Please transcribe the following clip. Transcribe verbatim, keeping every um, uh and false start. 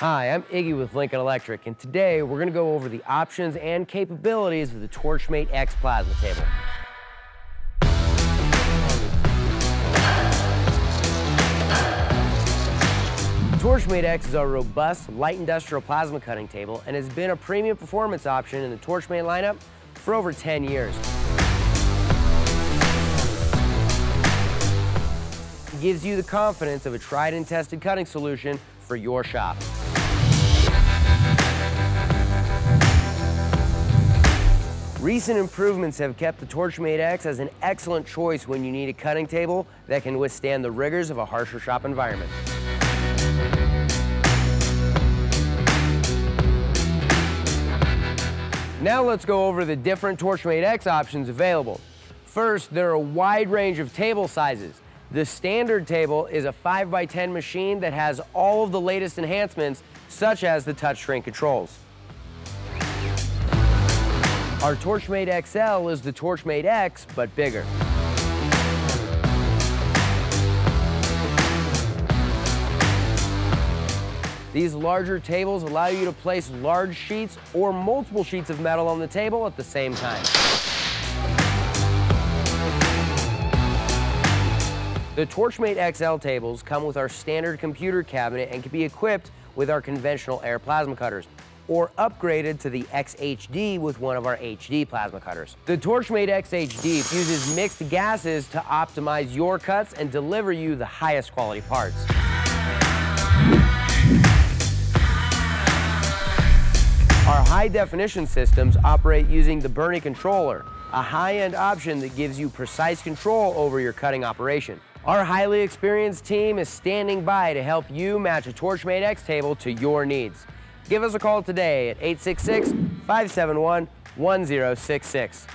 Hi, I'm Iggy with Lincoln Electric, and today we're going to go over the options and capabilities of the Torchmate X plasma table. The Torchmate X is our robust, light industrial plasma cutting table and has been a premium performance option in the Torchmate lineup for over ten years. It gives you the confidence of a tried and tested cutting solution for your shop. Recent improvements have kept the Torchmate X as an excellent choice when you need a cutting table that can withstand the rigors of a harsher shop environment. Now let's go over the different Torchmate X options available. First, there are a wide range of table sizes. The standard table is a five by ten machine that has all of the latest enhancements, such as the touch screen controls. Our Torchmate X L is the Torchmate X, but bigger. These larger tables allow you to place large sheets or multiple sheets of metal on the table at the same time. The Torchmate X L tables come with our standard computer cabinet and can be equipped with our conventional air plasma cutters, or upgraded to the X H D with one of our H D plasma cutters. The Torchmate X H D fuses mixed gases to optimize your cuts and deliver you the highest quality parts. Our high-definition systems operate using the Burny controller, a high-end option that gives you precise control over your cutting operation. Our highly experienced team is standing by to help you match a Torchmate X table to your needs. Give us a call today at eight six six, five seven one, one zero six six.